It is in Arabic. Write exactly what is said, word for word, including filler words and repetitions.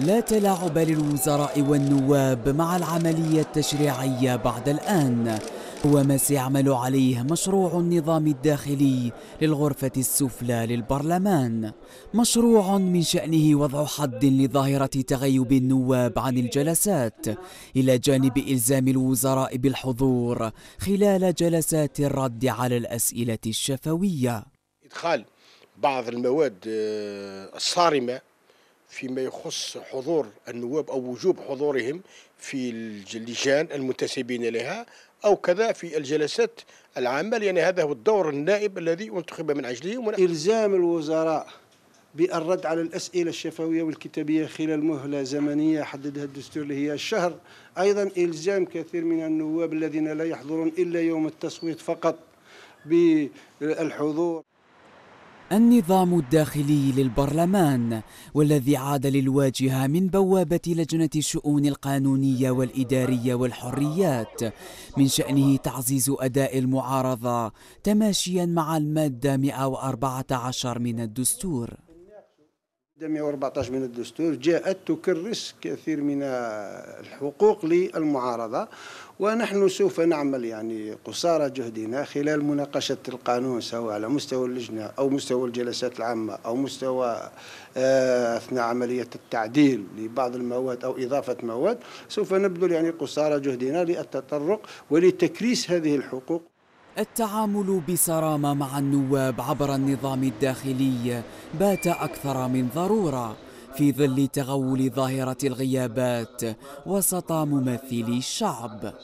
لا تلاعب للوزراء والنواب مع العملية التشريعية بعد الآن، هو ما سيعمل عليه مشروع النظام الداخلي للغرفة السفلى للبرلمان، مشروع من شأنه وضع حد لظاهرة تغيب النواب عن الجلسات، إلى جانب إلزام الوزراء بالحضور خلال جلسات الرد على الأسئلة الشفوية. إدخال بعض المواد الصارمة فيما يخص حضور النواب أو وجوب حضورهم في اللجان المنتسبين لها أو كذا في الجلسات العامة، لأن هذا هو الدور النائب الذي انتخب من أجلهم. إلزام الوزراء بالرد على الأسئلة الشفوية والكتابية خلال مهلة زمنية حددها الدستور اللي هي الشهر، أيضا إلزام كثير من النواب الذين لا يحضرون إلا يوم التصويت فقط بالحضور. النظام الداخلي للبرلمان، والذي عاد للواجهة من بوابة لجنة الشؤون القانونية والإدارية والحريات، من شأنه تعزيز أداء المعارضة تماشيا مع المادة مئة وأربعة عشر من الدستور. المادة مئة وأربعة عشر من الدستور جاءت تكرس كثير من الحقوق للمعارضة، ونحن سوف نعمل يعني قصارى جهدنا خلال مناقشة القانون سواء على مستوى اللجنة أو مستوى الجلسات العامة أو مستوى أثناء عملية التعديل لبعض المواد أو إضافة مواد، سوف نبذل يعني قصارى جهدنا للتطرق ولتكريس هذه الحقوق. التعامل بصرامة مع النواب عبر النظام الداخلي بات أكثر من ضرورة في ظل تغول ظاهرة الغيابات وسط ممثلي الشعب.